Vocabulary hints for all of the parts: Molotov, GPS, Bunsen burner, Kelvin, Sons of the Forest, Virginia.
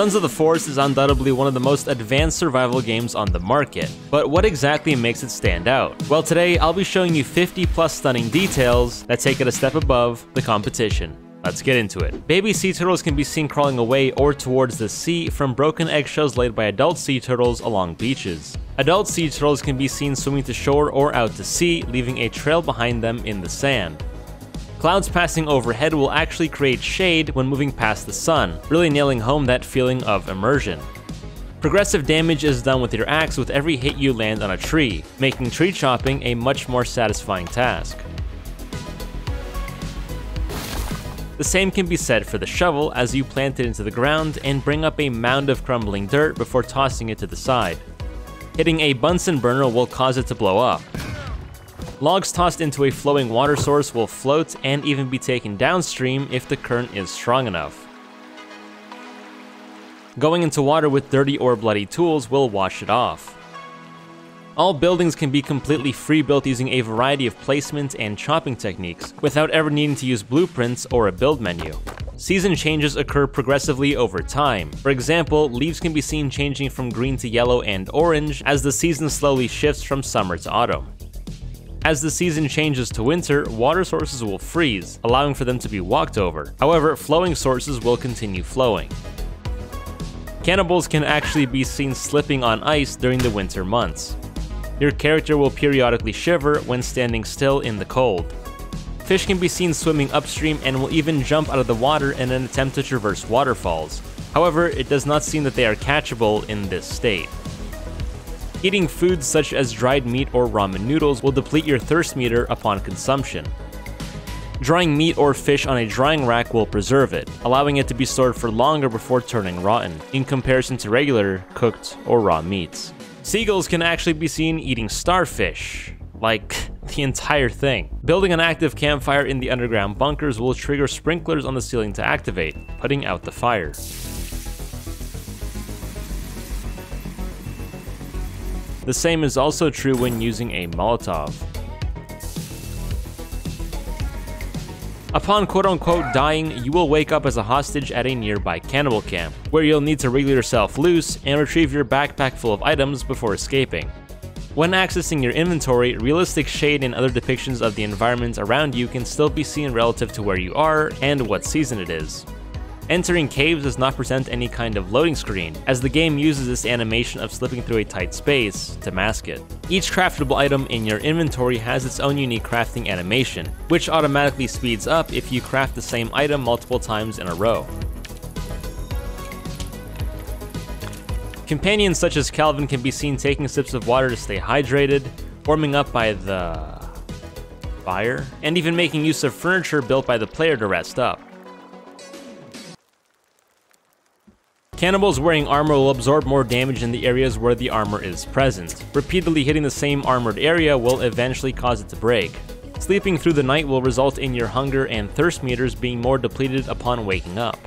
Sons of the Forest is undoubtedly one of the most advanced survival games on the market, but what exactly makes it stand out? Well, today I'll be showing you 50+ stunning details that take it a step above the competition. Let's get into it. Baby sea turtles can be seen crawling away or towards the sea from broken eggshells laid by adult sea turtles along beaches. Adult sea turtles can be seen swimming to shore or out to sea, leaving a trail behind them in the sand. Clouds passing overhead will actually create shade when moving past the sun, really nailing home that feeling of immersion. Progressive damage is done with your axe with every hit you land on a tree, making tree chopping a much more satisfying task. The same can be said for the shovel as you plant it into the ground and bring up a mound of crumbling dirt before tossing it to the side. Hitting a Bunsen burner will cause it to blow up. Logs tossed into a flowing water source will float and even be taken downstream if the current is strong enough. Going into water with dirty or bloody tools will wash it off. All buildings can be completely free-built using a variety of placement and chopping techniques, without ever needing to use blueprints or a build menu. Season changes occur progressively over time. For example, leaves can be seen changing from green to yellow and orange as the season slowly shifts from summer to autumn. As the season changes to winter, water sources will freeze, allowing for them to be walked over. However, flowing sources will continue flowing. Cannibals can actually be seen slipping on ice during the winter months. Your character will periodically shiver when standing still in the cold. Fish can be seen swimming upstream and will even jump out of the water in an attempt to traverse waterfalls. However, it does not seem that they are catchable in this state. Eating foods such as dried meat or ramen noodles will deplete your thirst meter upon consumption. Drying meat or fish on a drying rack will preserve it, allowing it to be stored for longer before turning rotten, in comparison to regular, cooked, or raw meats. Seagulls can actually be seen eating starfish, like the entire thing. Building an active campfire in the underground bunkers will trigger sprinklers on the ceiling to activate, putting out the fire. The same is also true when using a Molotov. Upon quote-unquote dying, you will wake up as a hostage at a nearby cannibal camp, where you'll need to wriggle yourself loose and retrieve your backpack full of items before escaping. When accessing your inventory, realistic shade and other depictions of the environment around you can still be seen relative to where you are and what season it is. Entering caves does not present any kind of loading screen, as the game uses this animation of slipping through a tight space to mask it. Each craftable item in your inventory has its own unique crafting animation, which automatically speeds up if you craft the same item multiple times in a row. Companions such as Kelvin can be seen taking sips of water to stay hydrated, warming up by the fire, and even making use of furniture built by the player to rest up. Cannibals wearing armor will absorb more damage in the areas where the armor is present. Repeatedly hitting the same armored area will eventually cause it to break. Sleeping through the night will result in your hunger and thirst meters being more depleted upon waking up.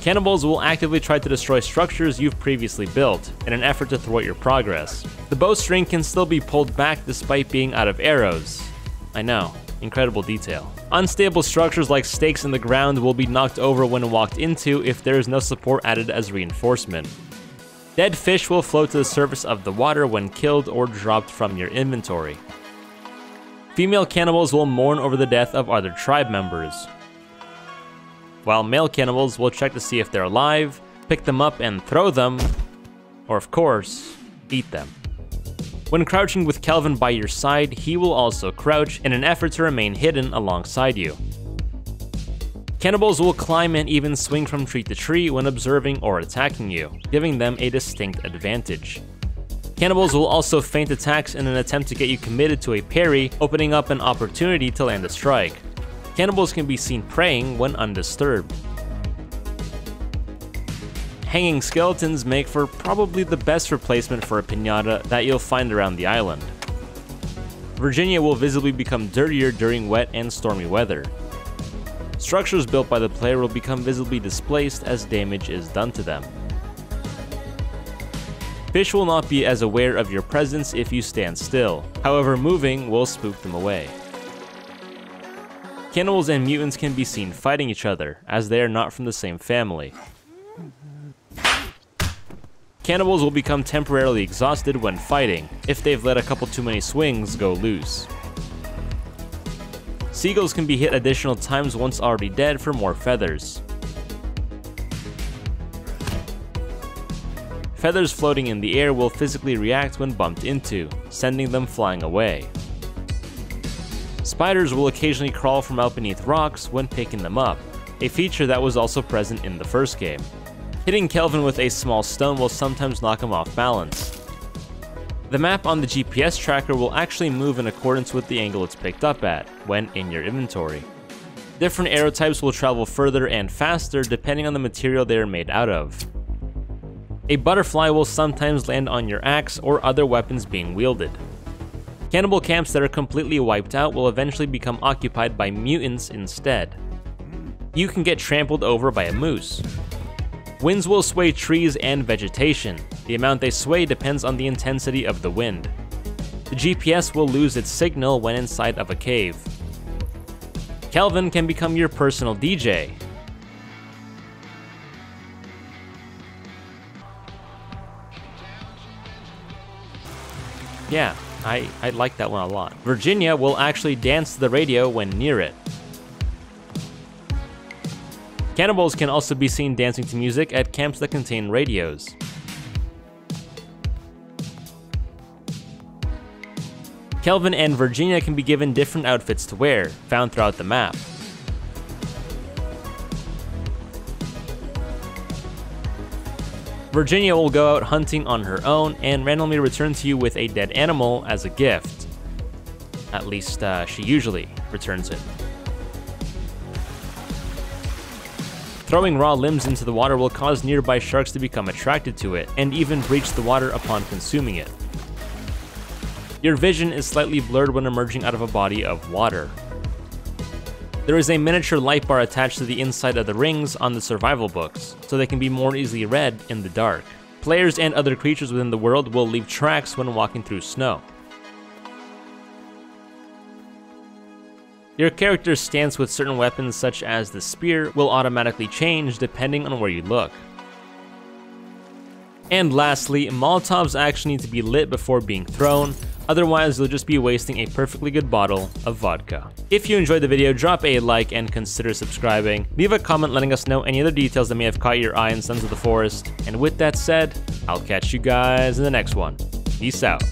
Cannibals will actively try to destroy structures you've previously built, in an effort to thwart your progress. The bowstring can still be pulled back despite being out of arrows. I know, incredible detail. Unstable structures like stakes in the ground will be knocked over when walked into if there is no support added as reinforcement. Dead fish will float to the surface of the water when killed or dropped from your inventory. Female cannibals will mourn over the death of other tribe members, while male cannibals will check to see if they're alive, pick them up and throw them, or of course, eat them. When crouching with Kelvin by your side, he will also crouch in an effort to remain hidden alongside you. Cannibals will climb and even swing from tree to tree when observing or attacking you, giving them a distinct advantage. Cannibals will also feint attacks in an attempt to get you committed to a parry, opening up an opportunity to land a strike. Cannibals can be seen preying when undisturbed. Hanging skeletons make for probably the best replacement for a piñata that you'll find around the island. Virginia will visibly become dirtier during wet and stormy weather. Structures built by the player will become visibly displaced as damage is done to them. Fish will not be as aware of your presence if you stand still, however moving will spook them away. Cannibals and mutants can be seen fighting each other, as they are not from the same family. Cannibals will become temporarily exhausted when fighting, if they've let a couple too many swings go loose. Seagulls can be hit additional times once already dead for more feathers. Feathers floating in the air will physically react when bumped into, sending them flying away. Spiders will occasionally crawl from out beneath rocks when picking them up, a feature that was also present in the first game. Hitting Kelvin with a small stone will sometimes knock him off balance. The map on the GPS tracker will actually move in accordance with the angle it's picked up at, when in your inventory. Different arrow types will travel further and faster depending on the material they are made out of. A butterfly will sometimes land on your axe or other weapons being wielded. Cannibal camps that are completely wiped out will eventually become occupied by mutants instead. You can get trampled over by a moose. Winds will sway trees and vegetation. The amount they sway depends on the intensity of the wind. The GPS will lose its signal when inside of a cave. Kelvin can become your personal DJ. Yeah, I like that one a lot. Virginia will actually dance to the radio when near it. Cannibals can also be seen dancing to music at camps that contain radios. Kelvin and Virginia can be given different outfits to wear, found throughout the map. Virginia will go out hunting on her own and randomly return to you with a dead animal as a gift. At least she usually returns it. Throwing raw limbs into the water will cause nearby sharks to become attracted to it, and even breach the water upon consuming it. Your vision is slightly blurred when emerging out of a body of water. There is a miniature light bar attached to the inside of the rings on the survival books, so they can be more easily read in the dark. Players and other creatures within the world will leave tracks when walking through snow. Your character's stance with certain weapons such as the spear will automatically change depending on where you look. And lastly, Molotovs actually need to be lit before being thrown, otherwise you'll just be wasting a perfectly good bottle of vodka. If you enjoyed the video, drop a like and consider subscribing. Leave a comment letting us know any other details that may have caught your eye in Sons of the Forest. And with that said, I'll catch you guys in the next one. Peace out.